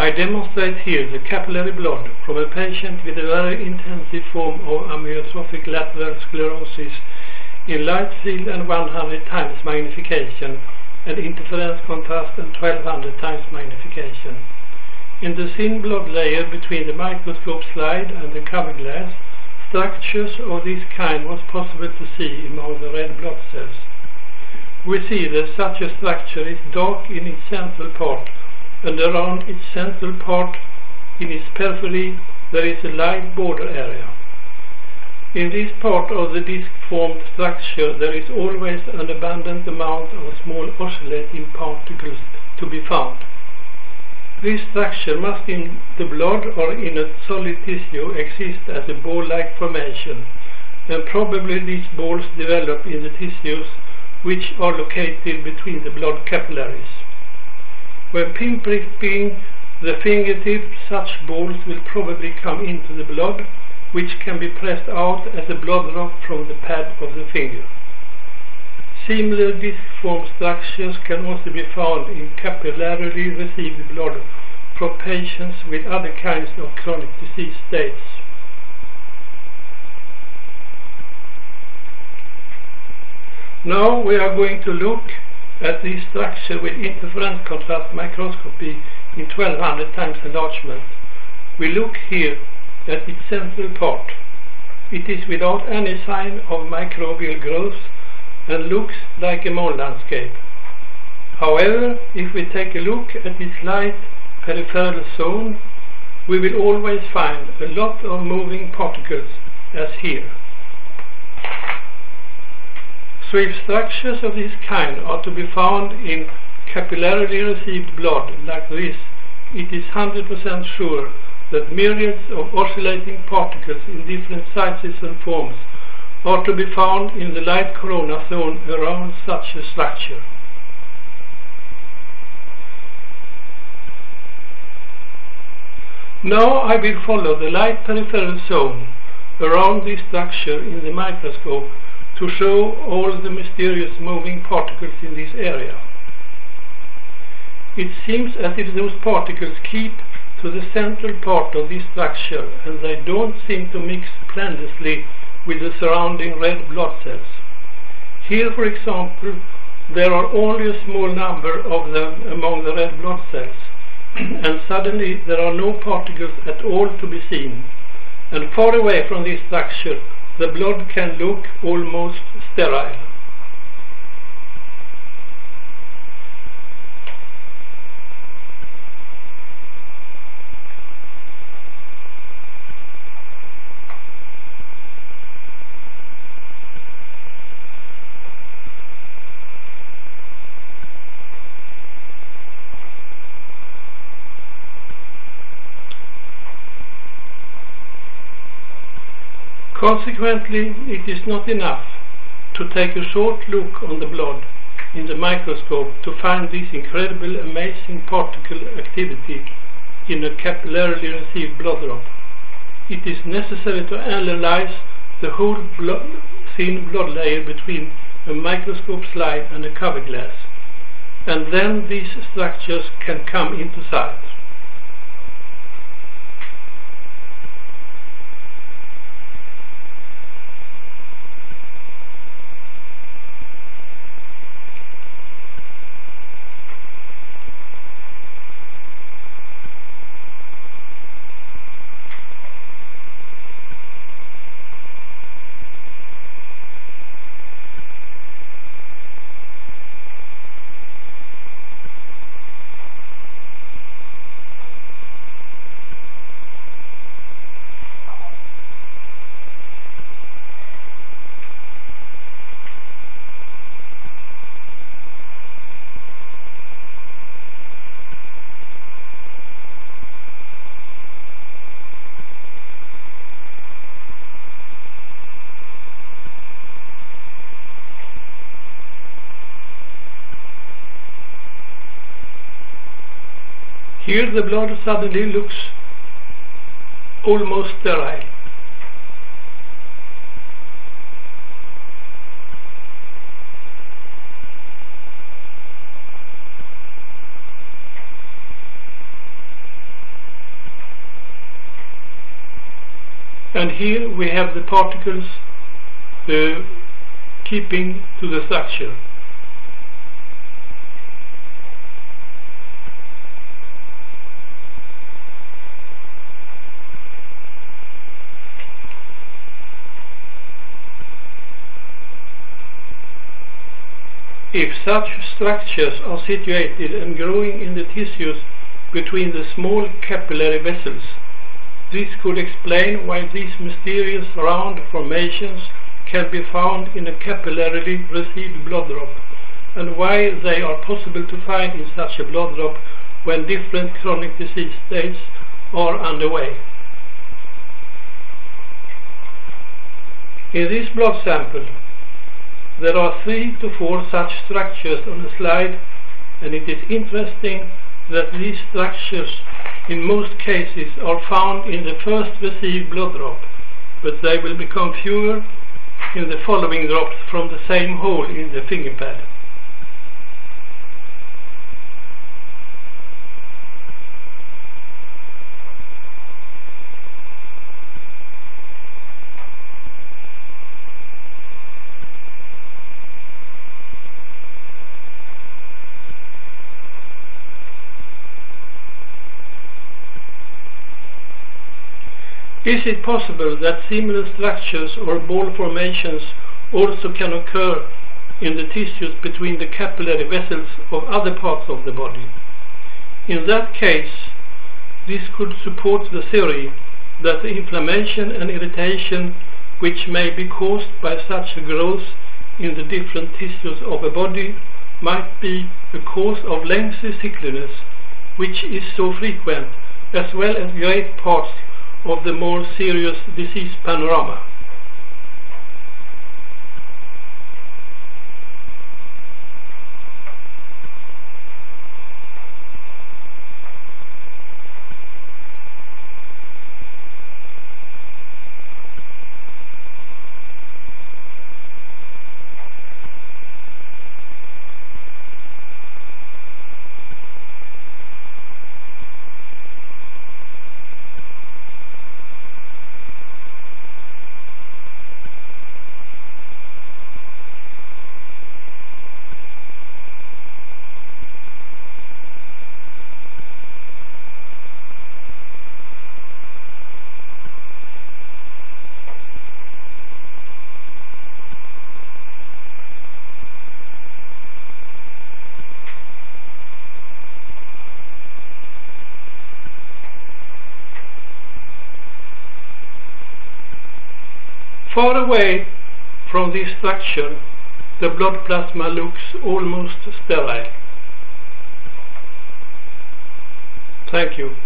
I demonstrate here the capillary blood from a patient with a very intensive form of amyotrophic lateral sclerosis in light field and 100 times magnification and interference contrast and 1200 times magnification. In the thin blood layer between the microscope slide and the cover glass, structures of this kind was possible to see among the red blood cells. We see that such a structure is dark in its central part, and around its central part, in its periphery, there is a light border area. In this part of the disc-formed structure, there is always an abundant amount of small oscillating particles to be found. This structure must in the blood or in a solid tissue exist as a ball-like formation, and probably these balls develop in the tissues which are located between the blood capillaries. When pinpricked being the fingertip, such balls will probably come into the blood, which can be pressed out as a blood drop from the pad of the finger. Similar disc-formed structures can also be found in capillarily received blood from patients with other kinds of chronic disease states. Now we are going to look at this structure with interference contrast microscopy in 1200 times enlargement. We look here at its central part. It is without any sign of microbial growth and looks like a mole landscape. However, if we take a look at its light peripheral zone, we will always find a lot of moving particles as here. So if structures of this kind are to be found in capillarily received blood like this, it is 100% sure that myriads of oscillating particles in different sizes and forms are to be found in the light corona zone around such a structure. Now I will follow the light peripheral zone around this structure in the microscope to show all the mysterious moving particles in this area. It seems as if those particles keep to the central part of this structure, and they don't seem to mix plentifully with the surrounding red blood cells. Here, for example, there are only a small number of them among the red blood cells, and suddenly there are no particles at all to be seen, and far away from this structure the blood can look almost sterile. Consequently, it is not enough to take a short look on the blood in the microscope to find this incredible, amazing particle activity in a capillarily received blood drop. It is necessary to analyze the whole thin blood layer between a microscope slide and a cover glass, and then these structures can come into sight. Here the blood suddenly looks almost sterile. and here we have the particles keeping to the structure. If such structures are situated and growing in the tissues between the small capillary vessels, this could explain why these mysterious round formations can be found in a capillarily received blood drop, and why they are possible to find in such a blood drop when different chronic disease states are underway. In this blood sample, there are 3 to 4 such structures on the slide, and it is interesting that these structures in most cases are found in the first received blood drop, but they will become fewer in the following drops from the same hole in the finger pad. Is it possible that similar structures or ball formations also can occur in the tissues between the capillary vessels of other parts of the body? In that case, this could support the theory that the inflammation and irritation which may be caused by such a growth in the different tissues of a body might be the cause of lengthy sickliness, which is so frequent, as well as great parts of the more serious disease panorama. Far away from this structure, the blood plasma looks almost sterile. Thank you.